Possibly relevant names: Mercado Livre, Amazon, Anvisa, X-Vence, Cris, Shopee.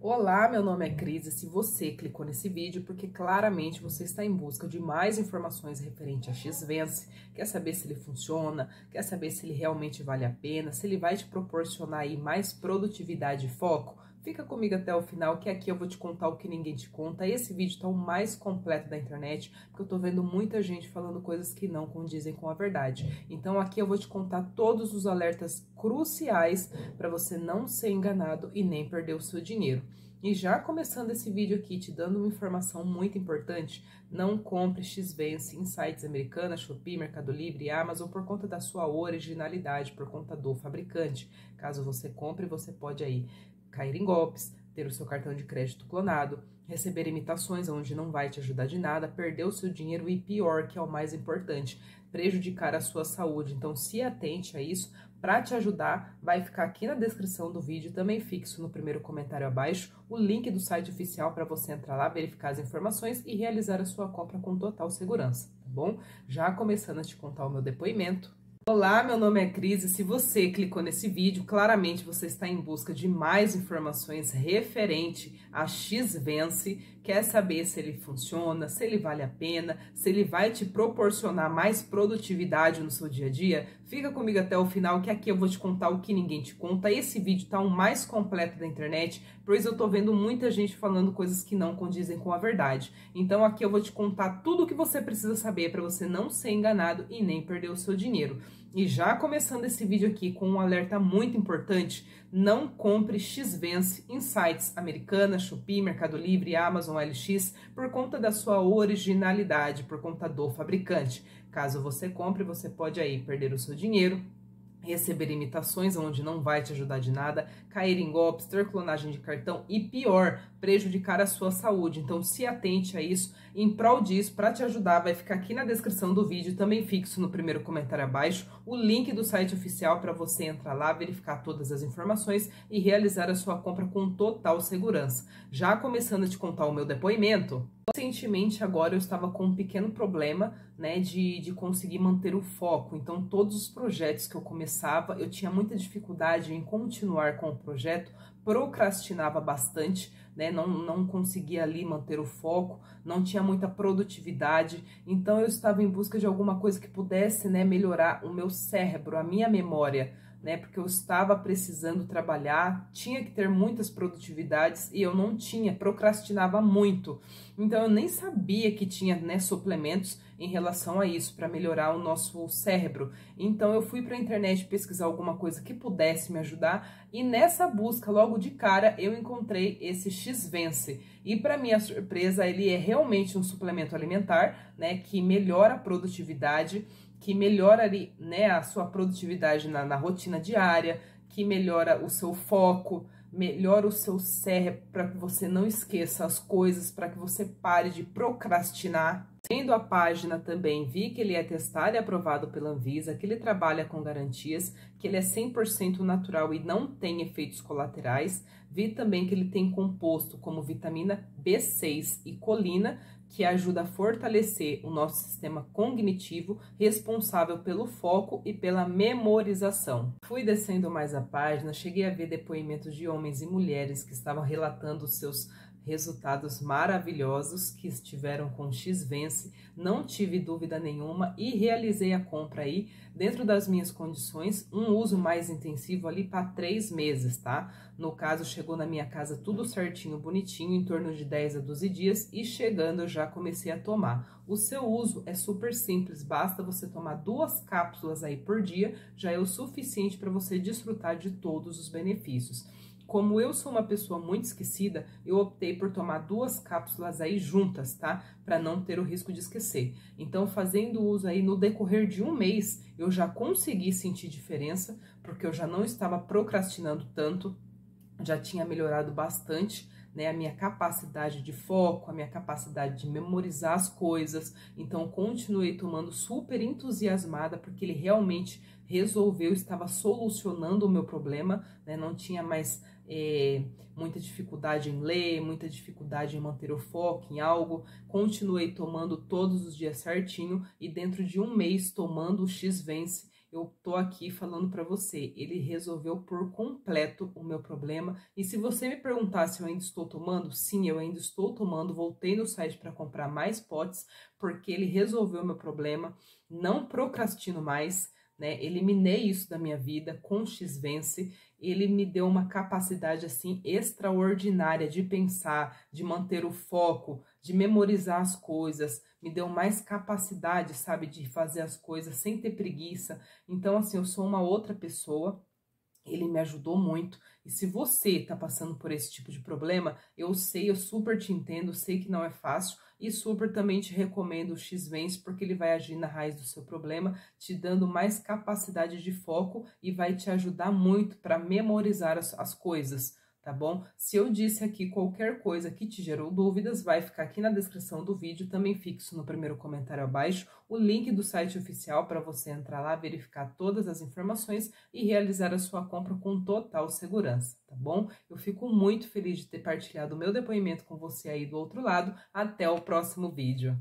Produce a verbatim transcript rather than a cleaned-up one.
Olá, meu nome é Cris e se você clicou nesse vídeo porque claramente você está em busca de mais informações referente a X-Vence, quer saber se ele funciona, quer saber se ele realmente vale a pena, se ele vai te proporcionar aí mais produtividade e foco, fica comigo até o final que aqui eu vou te contar o que ninguém te conta. Esse vídeo tá o mais completo da internet, porque eu tô vendo muita gente falando coisas que não condizem com a verdade. Então aqui eu vou te contar todos os alertas cruciais para você não ser enganado e nem perder o seu dinheiro. E já começando esse vídeo aqui, te dando uma informação muito importante, não compre X-Vence em sites americanos, Shopee, Mercado Livre e Amazon por conta da sua originalidade, por conta do fabricante. Caso você compre, você pode aí cair em golpes, ter o seu cartão de crédito clonado, receber imitações onde não vai te ajudar de nada, perder o seu dinheiro e pior, que é o mais importante, prejudicar a sua saúde. Então se atente a isso. Para te ajudar, vai ficar aqui na descrição do vídeo, também fixo no primeiro comentário abaixo, o link do site oficial para você entrar lá, verificar as informações e realizar a sua compra com total segurança, tá bom? Já começando a te contar o meu depoimento. Olá, meu nome é Cris e se você clicou nesse vídeo, claramente você está em busca de mais informações referente a X-Vence, quer saber se ele funciona, se ele vale a pena, se ele vai te proporcionar mais produtividade no seu dia a dia. Fica comigo até o final que aqui eu vou te contar o que ninguém te conta. Esse vídeo tá o mais completo da internet, pois eu tô vendo muita gente falando coisas que não condizem com a verdade. Então aqui eu vou te contar tudo o que você precisa saber para você não ser enganado e nem perder o seu dinheiro. E já começando esse vídeo aqui com um alerta muito importante, não compre X-Vence em sites americanas, Shopee, Mercado Livre, Amazon, L X, por conta da sua originalidade, por conta do fabricante. Caso você compre, você pode aí perder o seu dinheiro, receber imitações onde não vai te ajudar de nada, cair em golpes, ter clonagem de cartão e pior, prejudicar a sua saúde. Então se atente a isso. Em prol disso, para te ajudar, vai ficar aqui na descrição do vídeo, também fixo no primeiro comentário abaixo, o link do site oficial para você entrar lá, verificar todas as informações e realizar a sua compra com total segurança. Já começando a te contar o meu depoimento. Recentemente, agora, eu estava com um pequeno problema, né, de, de conseguir manter o foco. Então, todos os projetos que eu começava, eu tinha muita dificuldade em continuar com o projeto, procrastinava bastante, né, não, não conseguia ali manter o foco, não tinha muita produtividade. Então, eu estava em busca de alguma coisa que pudesse, né, melhorar o meu cérebro, a minha memória, né, porque eu estava precisando trabalhar, tinha que ter muitas produtividades e eu não tinha, procrastinava muito. Então eu nem sabia que tinha, né, suplementos em relação a isso, para melhorar o nosso cérebro. Então eu fui para a internet pesquisar alguma coisa que pudesse me ajudar e nessa busca, logo de cara, eu encontrei esse X-Vence. E para minha surpresa, ele é realmente um suplemento alimentar, né, que melhora a produtividade, que melhora ali, né, a sua produtividade na, na rotina diária, que melhora o seu foco, melhora o seu cérebro para que você não esqueça as coisas, para que você pare de procrastinar. Tendo a página também, vi que ele é testado e aprovado pela Anvisa, que ele trabalha com garantias, que ele é cem por cento natural e não tem efeitos colaterais. Vi também que ele tem composto como vitamina B seis e colina, que ajuda a fortalecer o nosso sistema cognitivo, responsável pelo foco e pela memorização. Fui descendo mais a página, cheguei a ver depoimentos de homens e mulheres que estavam relatando os seus resultados maravilhosos que estiveram com X-Vence, não tive dúvida nenhuma e realizei a compra aí dentro das minhas condições, um uso mais intensivo ali para três meses, tá? No caso, chegou na minha casa tudo certinho, bonitinho, em torno de dez a doze dias e chegando eu já comecei a tomar. O seu uso é super simples, basta você tomar duas cápsulas aí por dia, já é o suficiente para você desfrutar de todos os benefícios. Como eu sou uma pessoa muito esquecida, eu optei por tomar duas cápsulas aí juntas, tá? Para não ter o risco de esquecer. Então, fazendo uso aí no decorrer de um mês, eu já consegui sentir diferença, porque eu já não estava procrastinando tanto, já tinha melhorado bastante, né, a minha capacidade de foco, a minha capacidade de memorizar as coisas. Então, continuei tomando super entusiasmada, porque ele realmente resolveu, estava solucionando o meu problema, né? Não tinha mais é, muita dificuldade em ler, muita dificuldade em manter o foco em algo. Continuei tomando todos os dias certinho e dentro de um mês tomando o X-Vence, eu tô aqui falando pra você, ele resolveu por completo o meu problema. E se você me perguntar se eu ainda estou tomando, sim, eu ainda estou tomando, voltei no site para comprar mais potes, porque ele resolveu o meu problema, não procrastino mais, né, eliminei isso da minha vida com X-Vence. Ele me deu uma capacidade, assim, extraordinária de pensar, de manter o foco, de memorizar as coisas, me deu mais capacidade, sabe, de fazer as coisas sem ter preguiça. Então, assim, eu sou uma outra pessoa, ele me ajudou muito. E se você tá passando por esse tipo de problema, eu sei, eu super te entendo, sei que não é fácil, e super também te recomendo o X-Vence, porque ele vai agir na raiz do seu problema, te dando mais capacidade de foco e vai te ajudar muito para memorizar as, as coisas, tá bom? Se eu disse aqui qualquer coisa que te gerou dúvidas, vai ficar aqui na descrição do vídeo, também fixo no primeiro comentário abaixo o link do site oficial para você entrar lá, verificar todas as informações e realizar a sua compra com total segurança, tá bom? Eu fico muito feliz de ter partilhado o meu depoimento com você aí do outro lado. Até o próximo vídeo.